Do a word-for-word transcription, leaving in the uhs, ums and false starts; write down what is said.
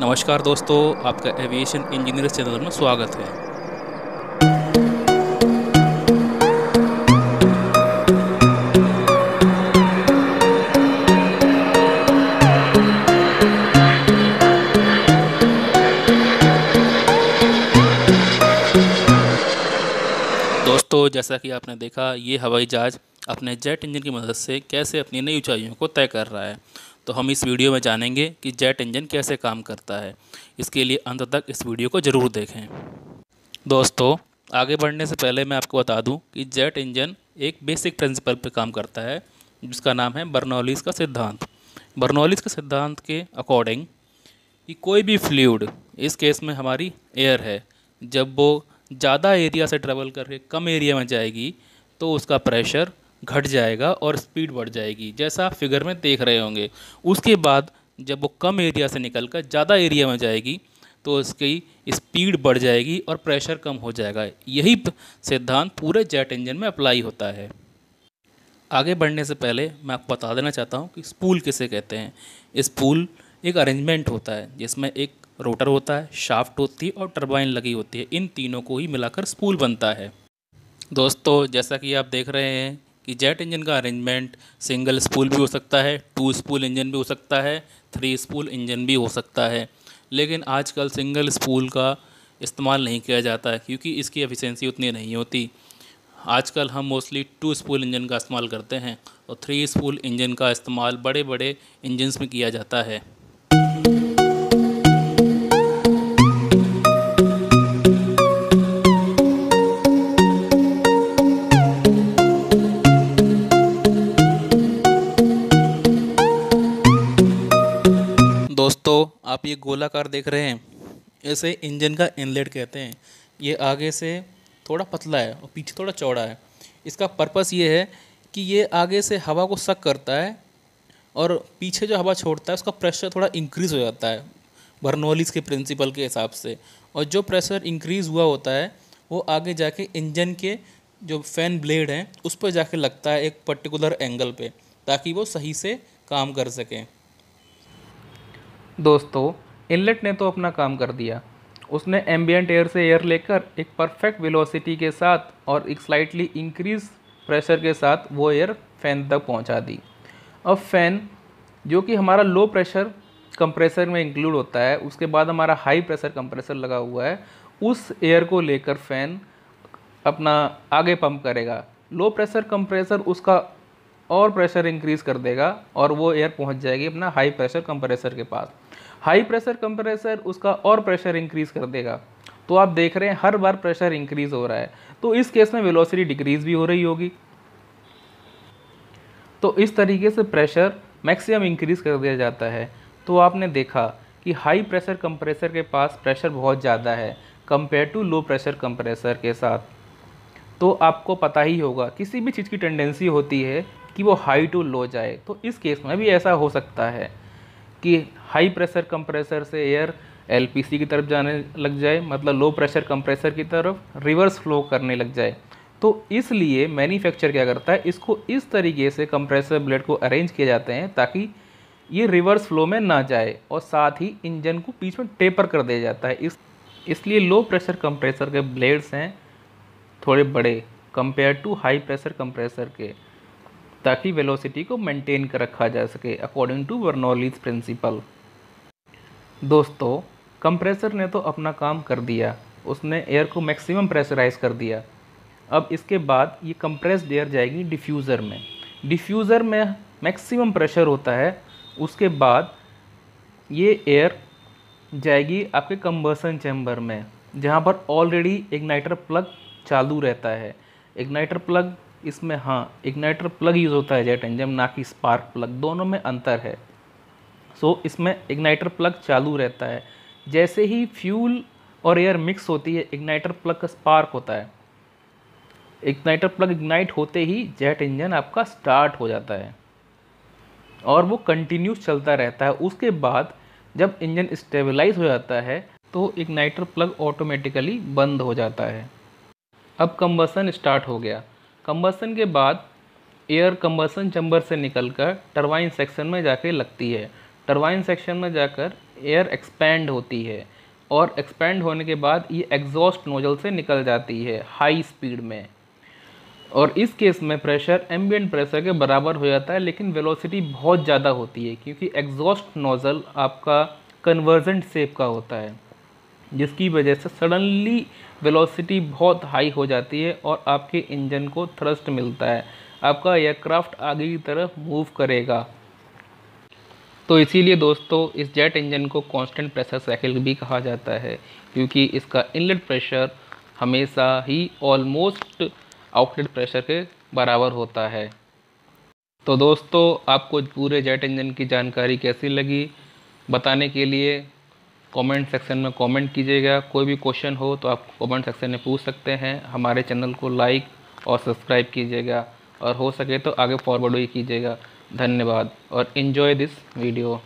नमस्कार दोस्तों, आपका एविएशन इंजीनियर चैनल में स्वागत है। दोस्तों, जैसा कि आपने देखा, ये हवाई जहाज अपने जेट इंजन की मदद से कैसे अपनी नई ऊंचाइयों को तय कर रहा है, तो हम इस वीडियो में जानेंगे कि जेट इंजन कैसे काम करता है। इसके लिए अंत तक इस वीडियो को ज़रूर देखें। दोस्तों, आगे बढ़ने से पहले मैं आपको बता दूं कि जेट इंजन एक बेसिक प्रिंसिपल पर काम करता है, जिसका नाम है बर्नौलीज़ का सिद्धांत। बर्नौलीज़ के सिद्धांत के अकॉर्डिंग कि कोई भी फ्लूइड, इस केस में हमारी एयर है, जब वो ज़्यादा एरिया से ट्रेवल करके कम एरिया में जाएगी तो उसका प्रेशर घट जाएगा और स्पीड बढ़ जाएगी, जैसा आप फिगर में देख रहे होंगे। उसके बाद जब वो कम एरिया से निकलकर ज़्यादा एरिया में जाएगी तो उसकी स्पीड बढ़ जाएगी और प्रेशर कम हो जाएगा। यही सिद्धांत पूरे जेट इंजन में अप्लाई होता है। आगे बढ़ने से पहले मैं आपको बता देना चाहता हूँ कि स्पूल किसे कहते हैं। स्पूल एक अरेंजमेंट होता है जिसमें एक रोटर होता है, शाफ्ट होती है और टरबाइन लगी होती है। इन तीनों को ही मिलाकर स्पूल बनता है। दोस्तों, जैसा कि आप देख रहे हैं कि जेट इंजन का अरेंजमेंट सिंगल स्पूल भी हो सकता है, टू स्पूल इंजन भी हो सकता है, थ्री स्पूल इंजन भी हो सकता है, लेकिन आजकल सिंगल स्पूल का इस्तेमाल नहीं किया जाता है क्योंकि इसकी एफिशिएंसी उतनी नहीं होती। आजकल हम मोस्टली टू स्पूल इंजन का इस्तेमाल करते हैं और थ्री स्पूल इंजन का इस्तेमाल बड़े बड़े इंजन्स में किया जाता है। दोस्तों, आप ये गोलाकार देख रहे हैं, इसे इंजन का इनलेट कहते हैं। ये आगे से थोड़ा पतला है और पीछे थोड़ा चौड़ा है। इसका पर्पस ये है कि ये आगे से हवा को सक करता है और पीछे जो हवा छोड़ता है उसका प्रेशर थोड़ा इंक्रीज़ हो जाता है बर्नौलीज़ के प्रिंसिपल के हिसाब से। और जो प्रेशर इंक्रीज़ हुआ होता है वो आगे जाके इंजन के जो फैन ब्लेड हैं उस पर जाके लगता है एक पर्टिकुलर एंगल पर, ताकि वो सही से काम कर सकें। दोस्तों, इनलेट ने तो अपना काम कर दिया, उसने एम्बिएंट एयर से एयर लेकर एक परफेक्ट वेलोसिटी के साथ और एक स्लाइटली इंक्रीज प्रेशर के साथ वो एयर फैन तक पहुंचा दी। अब फैन, जो कि हमारा लो प्रेशर कंप्रेसर में इंक्लूड होता है, उसके बाद हमारा हाई प्रेशर कंप्रेसर लगा हुआ है, उस एयर को लेकर फैन अपना आगे पंप करेगा। लो प्रेशर कंप्रेसर उसका और प्रेशर इंक्रीज़ कर देगा और वो एयर पहुंच जाएगी अपना हाई प्रेशर कंप्रेसर के पास। हाई प्रेशर कंप्रेसर उसका और प्रेशर इंक्रीज़ कर देगा। तो आप देख रहे हैं हर बार प्रेशर इंक्रीज़ हो रहा है, तो इस केस में वेलोसिटी डिक्रीज़ भी हो रही होगी। तो इस तरीके से प्रेशर मैक्सिमम इंक्रीज़ कर दिया जाता है। तो आपने देखा कि हाई प्रेशर कंप्रेसर के पास प्रेशर बहुत ज़्यादा है compare to low pressure compressor के साथ। तो आपको पता ही होगा, किसी भी चीज़ की टेंडेंसी होती है कि वो हाई टू लो जाए, तो इस केस में भी ऐसा हो सकता है कि हाई प्रेशर कंप्रेसर से एयर एलपीसी की तरफ जाने लग जाए, मतलब लो प्रेशर कंप्रेसर की तरफ रिवर्स फ्लो करने लग जाए। तो इसलिए मैन्युफैक्चर क्या करता है, इसको इस तरीके से कंप्रेसर ब्लेड को अरेंज किए जाते हैं ताकि ये रिवर्स फ्लो में ना जाए, और साथ ही इंजन को बीच में टेपर कर दिया जाता है। इस इसलिए लो प्रेशर कंप्रेसर के ब्लेड्स हैं थोड़े बड़े compare to high pressure compressor के, ताकि वेलोसिटी को मेंटेन कर रखा जा सके अकॉर्डिंग टू बर्नौलीज़ प्रिंसिपल। दोस्तों, कंप्रेसर ने तो अपना काम कर दिया, उसने एयर को मैक्सिमम प्रेशराइज कर दिया। अब इसके बाद ये कंप्रेस्ड एयर जाएगी डिफ्यूज़र में। डिफ्यूज़र में मैक्सिमम प्रेशर होता है, उसके बाद ये एयर जाएगी आपके कंबसन चैम्बर में, जहाँ पर ऑलरेडी इग्नाइटर प्लग चालू रहता है। इग्नाइटर प्लग इसमें, हाँ, इग्नाइटर प्लग यूज़ होता है जेट इंजन, ना कि स्पार्क प्लग, दोनों में अंतर है। सो so, इसमें इग्नाइटर प्लग चालू रहता है। जैसे ही फ्यूल और एयर मिक्स होती है, इग्नाइटर प्लग का स्पार्क होता है। इग्नाइटर प्लग इग्नाइट होते ही जेट इंजन आपका स्टार्ट हो जाता है और वो कंटिन्यूस चलता रहता है। उसके बाद जब इंजन स्टेबलाइज हो जाता है तो इग्नाइटर प्लग ऑटोमेटिकली बंद हो जाता है। अब कंबसन स्टार्ट हो गया। कंबसन के बाद एयर कंबसन चैम्बर से निकलकर टरबाइन सेक्शन में जाके लगती है। टरबाइन सेक्शन में जाकर एयर एक्सपेंड होती है और एक्सपेंड होने के बाद ये एग्जॉस्ट नोजल से निकल जाती है हाई स्पीड में, और इस केस में प्रेशर एम्बिएंट प्रेशर के बराबर हो जाता है, लेकिन वेलोसिटी बहुत ज़्यादा होती है क्योंकि एग्जॉस्ट नोजल आपका कन्वर्जेंट शेप का होता है, जिसकी वजह से सडनली वेलोसिटी बहुत हाई हो जाती है और आपके इंजन को थ्रस्ट मिलता है, आपका एयरक्राफ्ट आगे की तरफ मूव करेगा। तो इसीलिए दोस्तों इस जेट इंजन को कांस्टेंट प्रेशर साइकिल भी कहा जाता है, क्योंकि इसका इनलेट प्रेशर हमेशा ही ऑलमोस्ट आउटलेट प्रेशर के बराबर होता है। तो दोस्तों आपको पूरे जेट इंजन की जानकारी कैसी लगी बताने के लिए कमेंट सेक्शन में कमेंट कीजिएगा। कोई भी क्वेश्चन हो तो आप कमेंट सेक्शन में पूछ सकते हैं। हमारे चैनल को लाइक और सब्सक्राइब कीजिएगा और हो सके तो आगे फॉरवर्ड भी कीजिएगा। धन्यवाद और एंजॉय दिस वीडियो।